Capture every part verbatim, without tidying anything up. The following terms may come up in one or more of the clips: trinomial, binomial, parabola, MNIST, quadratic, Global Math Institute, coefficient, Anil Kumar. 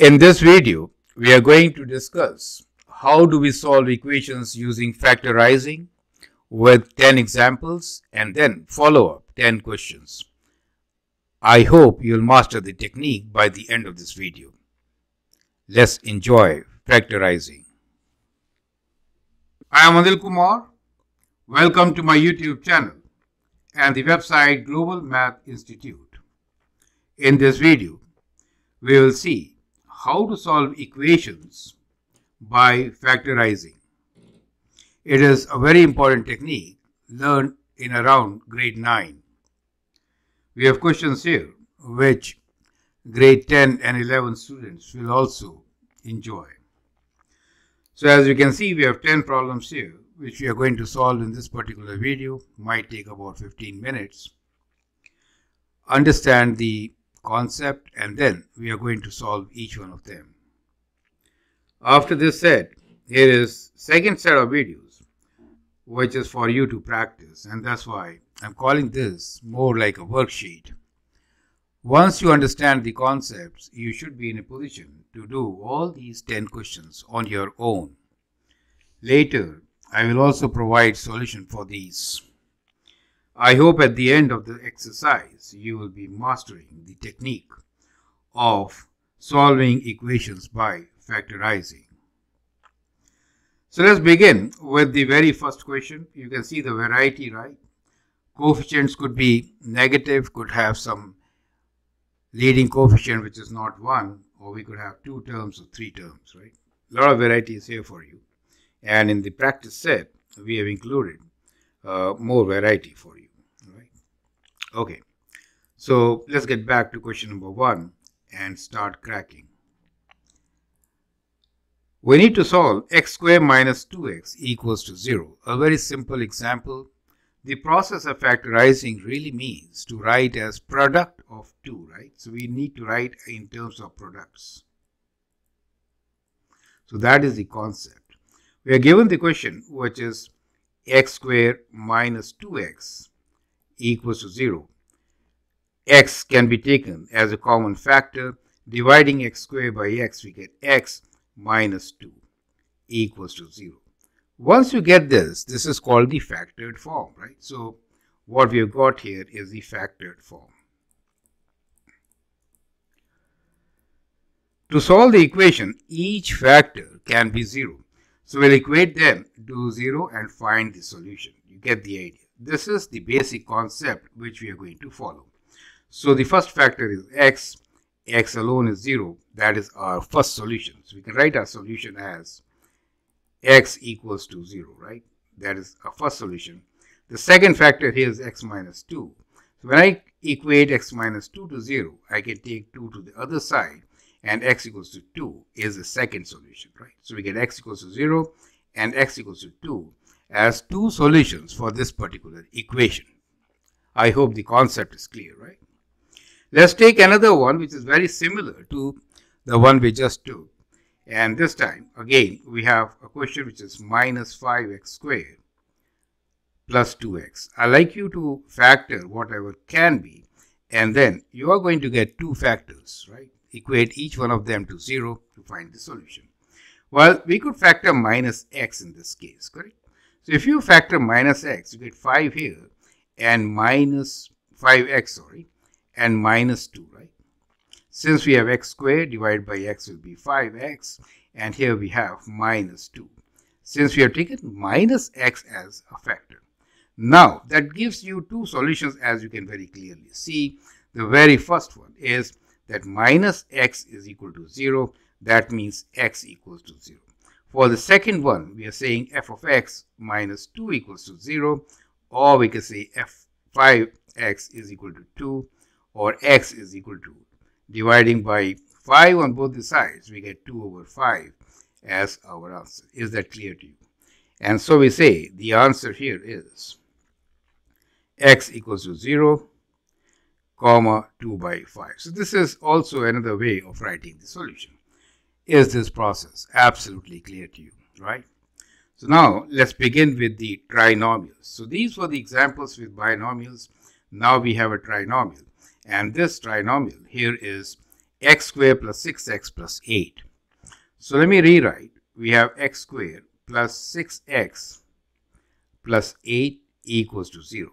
In this video, we are going to discuss how do we solve equations using factorizing with ten examples and then follow up ten questions. I hope you'll master the technique by the end of this video. Let's enjoy factorizing. I am Anil Kumar. Welcome to my YouTube channel and the website Global Math Institute. In this video, we will see how to solve equations by factorizing. It is a very important technique learned in around grade nine. We have questions here which grade ten and eleven students will also enjoy. So as you can see, we have ten problems here which we are going to solve in this particular video. Might take about fifteen minutes. Understand the concept and then we are going to solve each one of them. After this set, here is second set of videos which is for you to practice, and that's why I'm calling this more like a worksheet. Once you understand the concepts, you should be in a position to do all these ten questions on your own. Later, I will also provide solution for these. I hope at the end of the exercise, you will be mastering the technique of solving equations by factorizing. So let's begin with the very first question. You can see the variety, right? Coefficients could be negative, could have some leading coefficient which is not one, or we could have two terms or three terms, right? A lot of varieties here for you. And in the practice set, we have included uh, more variety for you. Okay, so let's get back to question number one and start cracking. We need to solve x squared minus two x equals to zero. A very simple example. The process of factorizing really means to write as product of two, right? So we need to write in terms of products. So that is the concept. We are given the question which is x squared minus two x equals to zero. X can be taken as a common factor. Dividing x squared by x, we get x minus two equals to zero. Once you get this, this is called the factored form, right? So what we have got here is the factored form. To solve the equation, each factor can be zero. So we'll equate them to zero and find the solution. You get the idea. This is the basic concept which we are going to follow. So the first factor is x. X alone is zero. That is our first solution. So we can write our solution as x equals to zero, right? That is our first solution. The second factor here is x minus two. So when I equate x minus two to zero, I can take two to the other side, and x equals to two is the second solution, right? So we get x equals to zero and x equals to two as two solutions for this particular equation. I hope the concept is clear, right? Let's take another one which is very similar to the one we just took. And this time, again, we have a question which is minus five x squared plus two x. I like you to factor whatever can be, and then you are going to get two factors, right? Equate each one of them to zero to find the solution. Well, we could factor minus x in this case, correct? So if you factor minus x, you get five here and minus five x, sorry, and minus two, right? Since we have x squared, divided by x will be five x, and here we have minus two. Since we have taken minus x as a factor. Now, that gives you two solutions as you can very clearly see. The very first one is that minus x is equal to zero. That means x equals to zero. For the second one, we are saying f of x minus two equals to zero, or we can say f five x is equal to two, or x is equal to, dividing by five on both the sides, we get two over five as our answer. Is that clear to you? And so we say the answer here is x equals to zero, comma two by five. So this is also another way of writing the solution. Is this process absolutely clear to you, right? So now let's begin with the trinomials. So these were the examples with binomials. Now we have a trinomial. And this trinomial here is x squared plus six x plus eight. So let me rewrite. We have x squared plus six x plus eight equals to zero.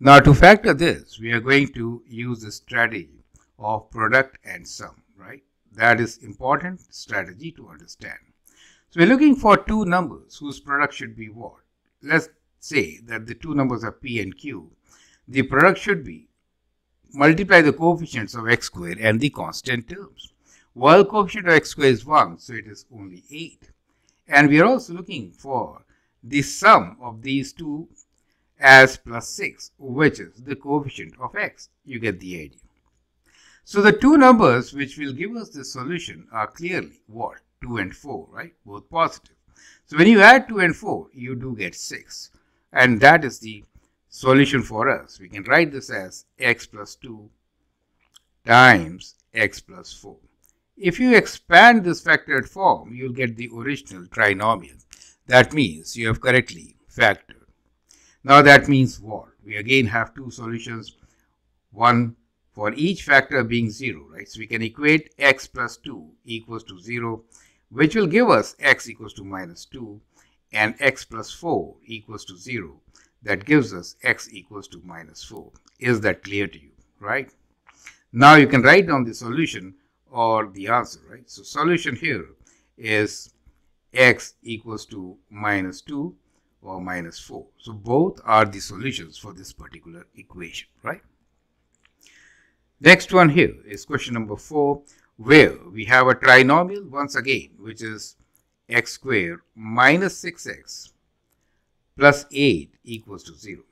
Now to factor this, we are going to use the strategy of product and sum, right? That is important strategy to understand. So we're looking for two numbers whose product should be what? Let's say that the two numbers are p and q. The product should be multiply the coefficients of x squared and the constant terms. Well, coefficient of x squared is one, so it is only eight. And we are also looking for the sum of these two as plus six, which is the coefficient of x. You get the idea. So the two numbers which will give us the solution are clearly what? two and four, right? Both positive. So when you add two and four, you do get six. And that is the solution for us. We can write this as x plus two times x plus four. If you expand this factored form, you'll get the original trinomial. That means you have correctly factored. Now that means what? We again have two solutions, one for each factor being zero, right? So we can equate x plus two equals to zero, which will give us x equals to minus two and x plus four equals to zero. That gives us x equals to minus four. Is that clear to you, right? Now you can write down the solution or the answer, right? So solution here is x equals to minus two or minus four. So both are the solutions for this particular equation, right? Next one here is question number four, where we have a trinomial once again, which is x squared minus six x plus eight equals to zero.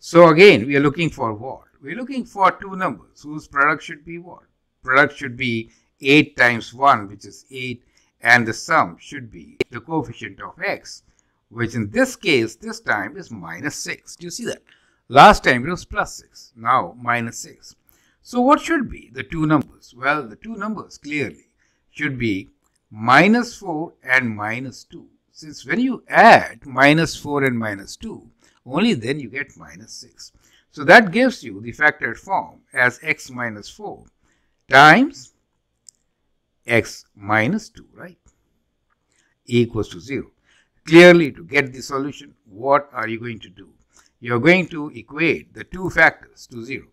So again, we are looking for what? We are looking for two numbers whose product should be what? Product should be eight times one, which is eight, and the sum should be the coefficient of x, which in this case, this time is minus six. Do you see that? Last time it was plus six, now minus six. So what should be the two numbers? Well, the two numbers clearly should be minus four and minus two. Since when you add minus four and minus two, only then you get minus six. So that gives you the factored form as x minus four times x minus two, right? Equals to zero. Clearly, to get the solution, what are you going to do? You are going to equate the two factors to zero.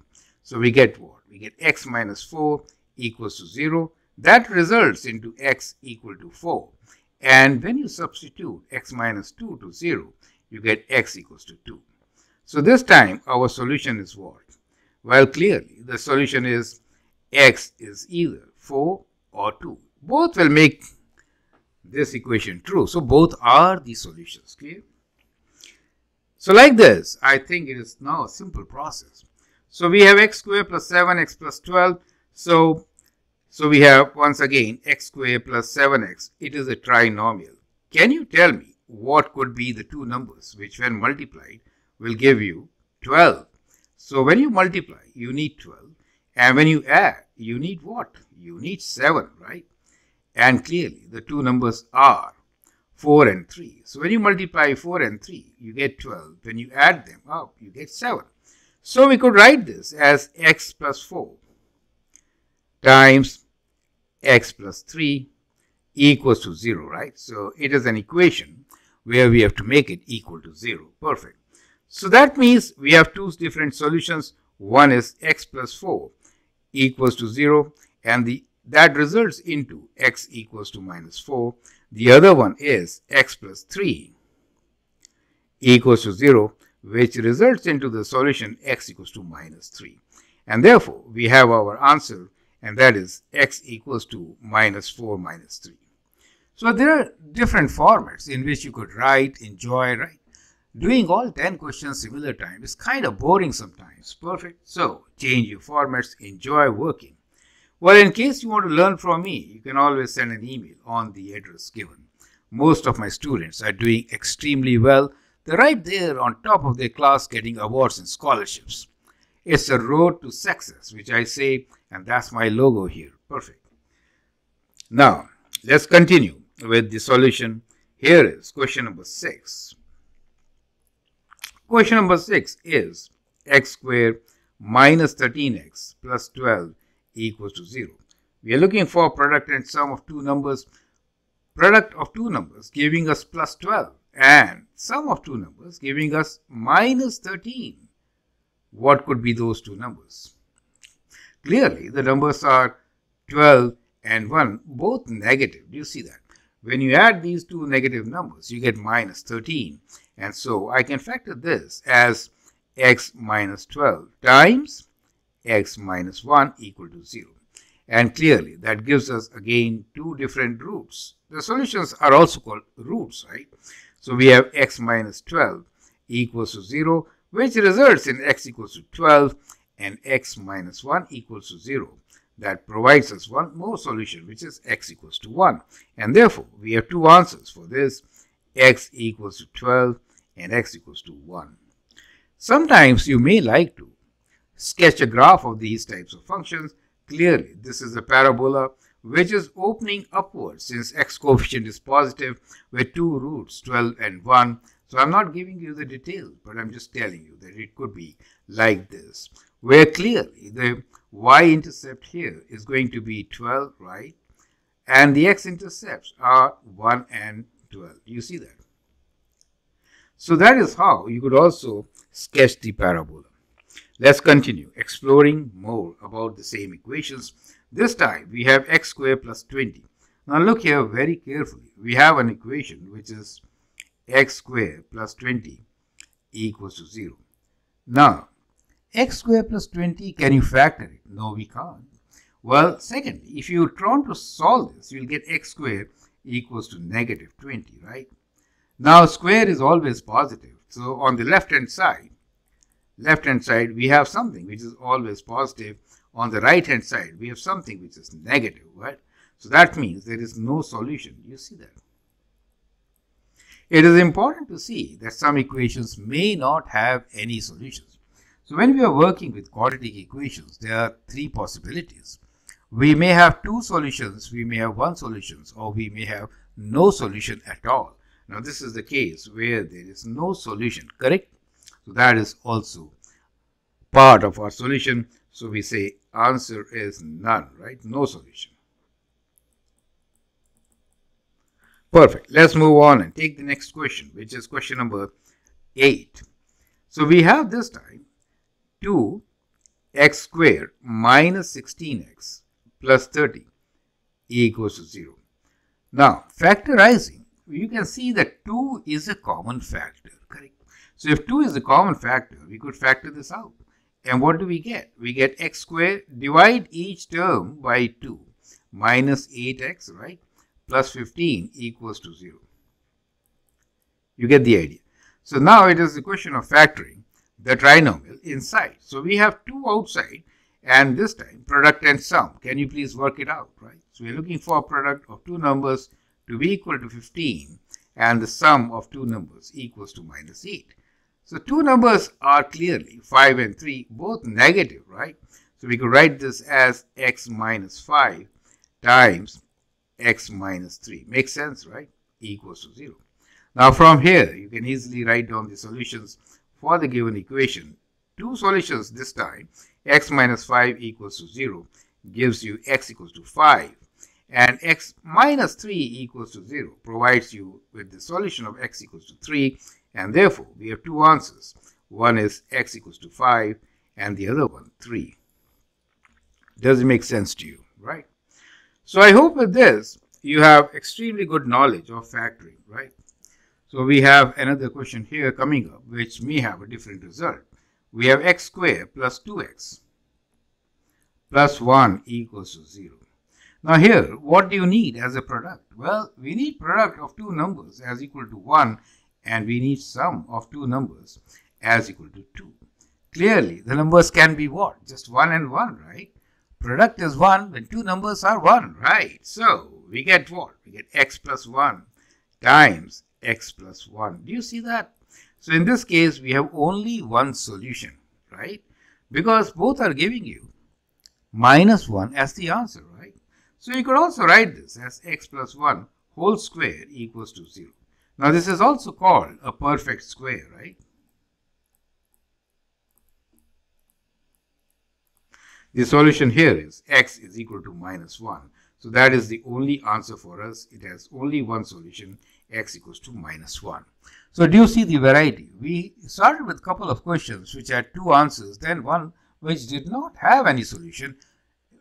So we get what? We get x minus four equals to zero. That results into x equal to four. And when you substitute x minus two to zero, you get x equals to two. So this time our solution is what? Well, clearly the solution is x is either four or two. Both will make this equation true. So both are the solutions, clear? So like this, I think it is now a simple process. So we have x squared plus seven x plus twelve. So, so we have once again x squared plus seven x. It is a trinomial. Can you tell me what could be the two numbers which when multiplied will give you twelve? So when you multiply, you need twelve. And when you add, you need what? You need seven, right? And clearly the two numbers are four and three. So when you multiply four and three, you get twelve. When you add them up, you get seven. So we could write this as x plus four times x plus three equals to zero, right? So it is an equation where we have to make it equal to zero. Perfect. So that means we have two different solutions. One is x plus four equals to zero, and the that results into x equals to minus four. The other one is x plus three equals to zero, which results into the solution x equals to minus three. And therefore, we have our answer, and that is x equals to minus four minus three. So there are different formats in which you could write, enjoy, right? Doing all ten questions similar time is kind of boring sometimes. Perfect. So change your formats, enjoy working. Well, in case you want to learn from me, you can always send an email on the address given. Most of my students are doing extremely well. They're right there on top of their class getting awards and scholarships. It's a road to success, which I say, and that's my logo here. Perfect. Now, let's continue with the solution. Here is question number six. Question number six is x squared minus thirteen x plus twelve equals to zero. We are looking for product and sum of two numbers. Product of two numbers giving us plus twelve and sum of two numbers giving us minus thirteen. What could be those two numbers? Clearly, the numbers are twelve and one, both negative. Do you see that? When you add these two negative numbers, you get minus thirteen. And so I can factor this as x minus twelve times x minus one equal to zero. And clearly, that gives us again two different roots. The solutions are also called roots, right? So we have x minus twelve equals to zero, which results in x equals to twelve and x minus one equals to zero. That provides us one more solution, which is x equals to one. And therefore, we have two answers for this, x equals to twelve and x equals to one. Sometimes you may like to sketch a graph of these types of functions. Clearly, this is a parabola which is opening upwards since x coefficient is positive with two roots, twelve and one. So I'm not giving you the detail, but I'm just telling you that it could be like this, where clearly the y-intercept here is going to be twelve, right? And the x-intercepts are one and twelve. You see that? So that is how you could also sketch the parabola. Let's continue exploring more about the same equations. This time we have x squared plus twenty. Now look here very carefully. We have an equation which is x squared plus twenty equals to zero. Now, x squared plus twenty, can you factor it? No, we can't. Well, secondly, if you try to solve this, you'll get x squared equals to negative twenty, right? Now, square is always positive. So, on the left-hand side, left-hand side, we have something which is always positive. On the right-hand side, we have something which is negative, right? So, that means there is no solution. You see that? It is important to see that some equations may not have any solutions. So, when we are working with quadratic equations, there are three possibilities. We may have two solutions, we may have one solution, or we may have no solution at all. Now, this is the case where there is no solution, correct? So, that is also part of our solution. So, we say answer is none, right? No solution. Perfect. Let's move on and take the next question, which is question number eight. So, we have this time two x squared minus sixteen x plus thirty equals to zero. Now, factorizing, you can see that two is a common factor, correct? So, if two is a common factor, we could factor this out. And what do we get? We get x squared, divide each term by two, minus eight x, right, plus fifteen equals to zero. You get the idea. So, now it is the question of factoring the trinomial inside. So, we have two outside and this time product and sum. Can you please work it out, right? So, we are looking for a product of two numbers to be equal to fifteen and the sum of two numbers equals to minus eight. So, two numbers are clearly five and three, both negative, right? So, we could write this as x minus five times x minus three. Makes sense, right? Equals to zero. Now, from here, you can easily write down the solutions for the given equation. Two solutions this time, x minus five equals to zero gives you x equals to five, and x minus three equals to zero provides you with the solution of x equals to three, and therefore we have two answers. One is x equals to five and the other one three. Does it make sense to you, right? So I hope with this you have extremely good knowledge of factoring, right? So, we have another question here coming up, which may have a different result. We have x squared plus two x plus one equals to zero. Now, here, what do you need as a product? Well, we need product of two numbers as equal to one, and we need sum of two numbers as equal to two. Clearly, the numbers can be what? Just one and one, right? Product is one when two numbers are one, right? So, we get what? We get x plus one times x plus one. Do you see that? So, in this case, we have only one solution, right? Because both are giving you minus one as the answer, right? So, you could also write this as x plus one whole square equals to zero. Now, this is also called a perfect square, right? The solution here is x is equal to minus one. So that is the only answer for us. It has only one solution, x equals to minus one. So do you see the variety? We started with a couple of questions which had two answers, then one which did not have any solution.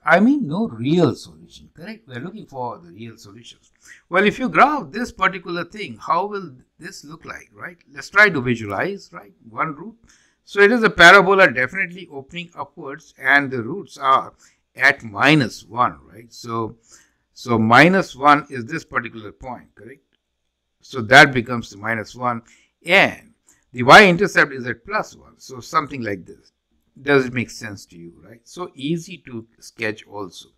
I mean no real solution, correct? We are looking for the real solutions. Well, if you graph this particular thing, how will this look like, right? Let's try to visualize, right? One root. So it is a parabola definitely opening upwards, and the roots are at minus one, right? So, so minus one is this particular point, correct? So that becomes the minus one, and the y-intercept is at plus one. So something like this. Does it make sense to you, right? So easy to sketch also,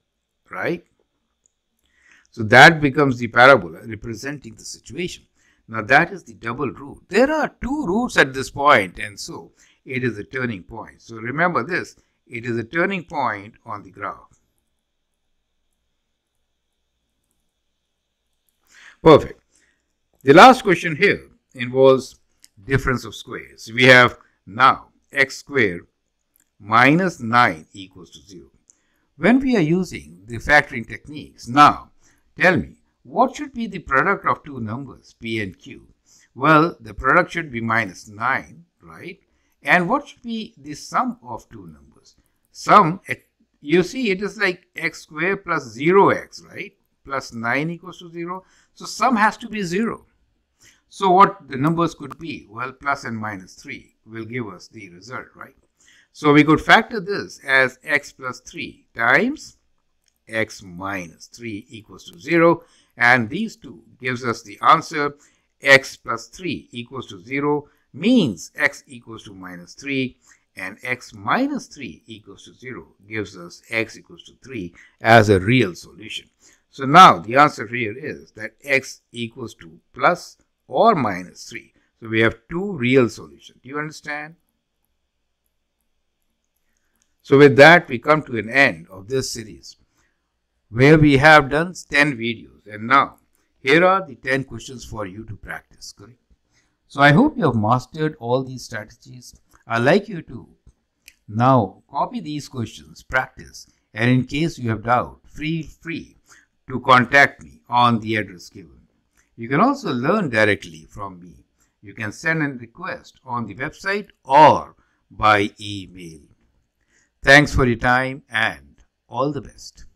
right? So that becomes the parabola representing the situation. Now that is the double root. There are two roots at this point, and so it is a turning point. So remember this, it is a turning point on the graph. Perfect. The last question here involves difference of squares. We have now x squared minus nine equals to zero. When we are using the factoring techniques, now tell me, what should be the product of two numbers, p and q? Well, the product should be minus nine, right? And what should be the sum of two numbers? Sum, you see, it is like x squared plus zero x, right? Plus nine equals to zero. So sum has to be zero. So what the numbers could be? Well, plus and minus three will give us the result, right? So we could factor this as x plus three times x minus three equals to zero. And these two gives us the answer. X plus three equals to zero means x equals to minus three, and x minus three equals to zero gives us x equals to three as a real solution. So now the answer here is that x equals to plus or minus three. So we have two real solutions. Do you understand? So with that, we come to an end of this series where we have done ten videos, and now here are the ten questions for you to practice, correct? So I hope you have mastered all these strategies. I'd like you to now copy these questions, practice, and in case you have doubt, feel free to contact me on the address given. You can also learn directly from me. You can send a request on the website or by email. Thanks for your time and all the best.